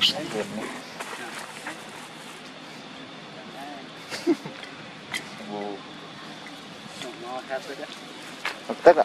Looks like it, man. Wow. Apa tak?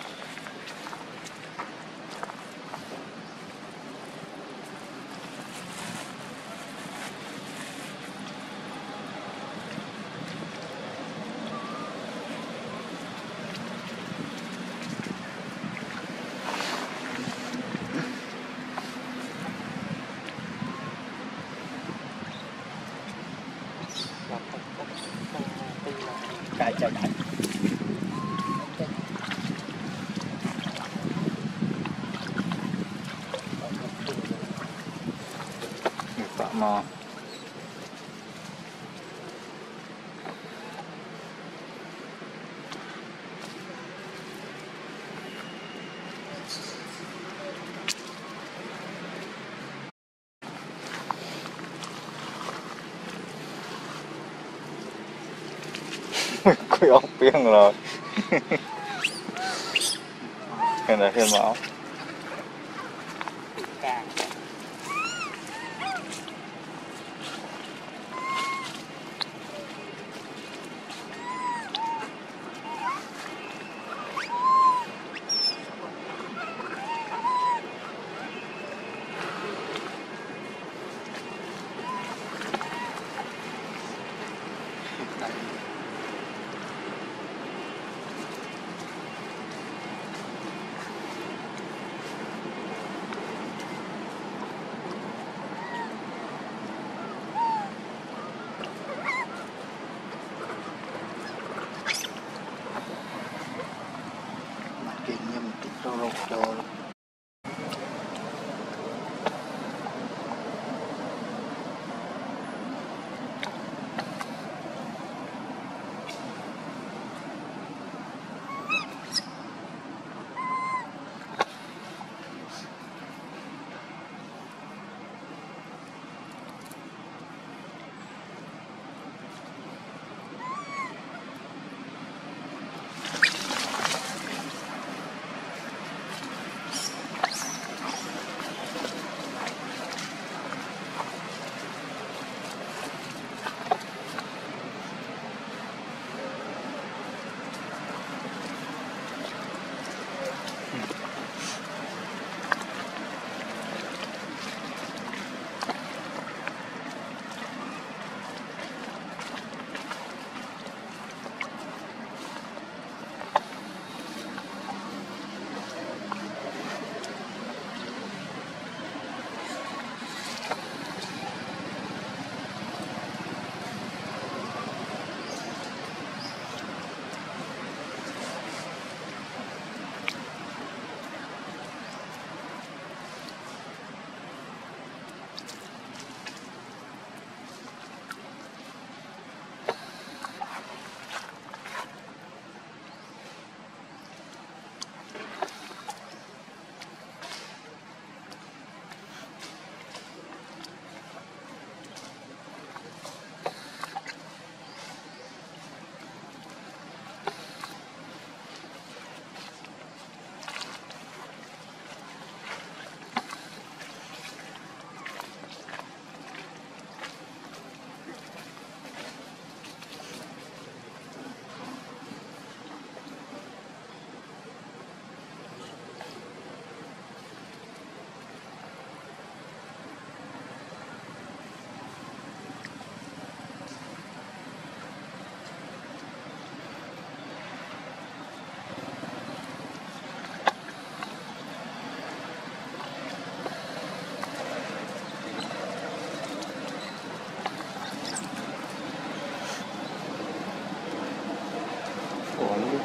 Kacau kan? Tak mau. Cái ốc biến rồi. Cái này thêm màu.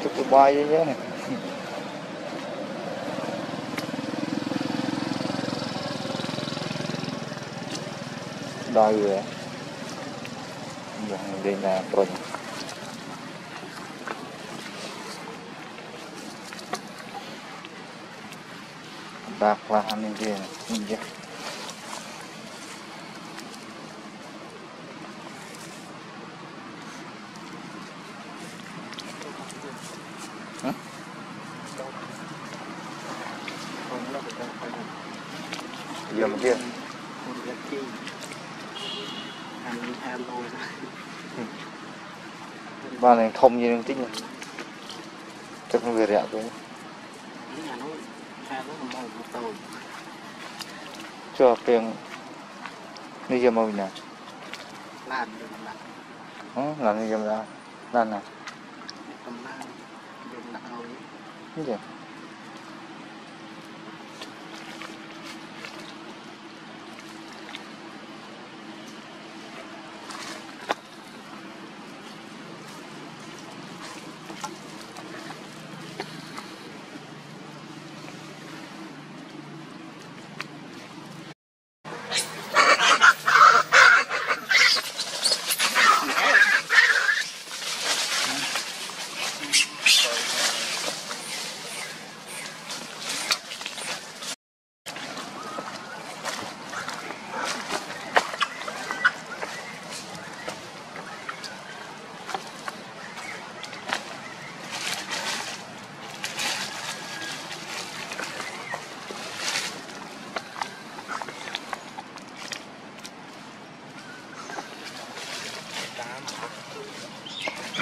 Cukup baik aja nih. Dayu ya. Yang ini nah proyek. Daklah ini dia. Iya. Iya mungkin. Ba này thông như đang tích này, chắc không về rẻ thôi. Chưa tiền đi giờ màu nhỉ? Làm đi giờ ra, làm nào? Cái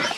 gì?